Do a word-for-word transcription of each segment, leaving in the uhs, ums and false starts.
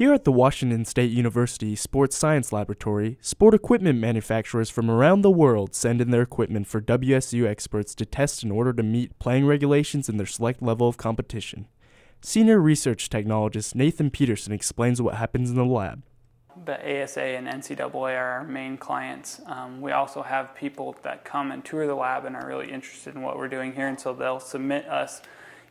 Here at the Washington State University Sports Science Laboratory, sport equipment manufacturers from around the world send in their equipment for W S U experts to test in order to meet playing regulations in their select level of competition. Senior research technologist Nathan Peterson explains what happens in the lab. The A S A and N C double A are our main clients. Um, we also have people that come and tour the lab and are really interested in what we're doing here, and so they'll submit us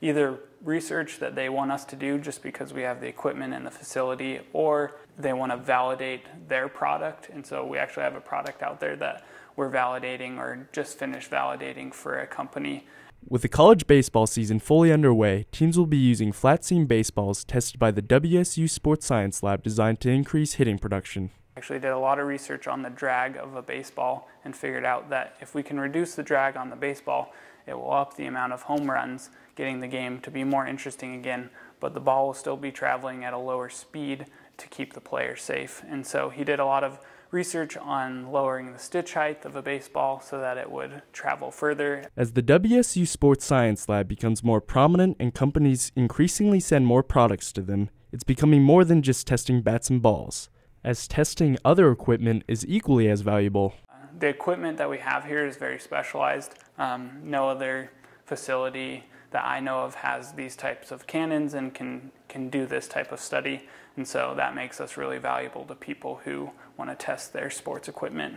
either research that they want us to do just because we have the equipment and the facility, or they want to validate their product. And so we actually have a product out there that we're validating or just finished validating for a company. With the college baseball season fully underway, teams will be using flat seam baseballs tested by the W S U Sports Science Lab designed to increase hitting production. Actually did a lot of research on the drag of a baseball and figured out that if we can reduce the drag on the baseball, it will up the amount of home runs, getting the game to be more interesting again, but the ball will still be traveling at a lower speed to keep the player safe. And so he did a lot of research on lowering the stitch height of a baseball so that it would travel further. As the W S U Sports Science Lab becomes more prominent and companies increasingly send more products to them, it's becoming more than just testing bats and balls, as testing other equipment is equally as valuable. Uh, the equipment that we have here is very specialized. Um, no other facility that I know of has these types of cannons and can, can do this type of study, and so that makes us really valuable to people who want to test their sports equipment.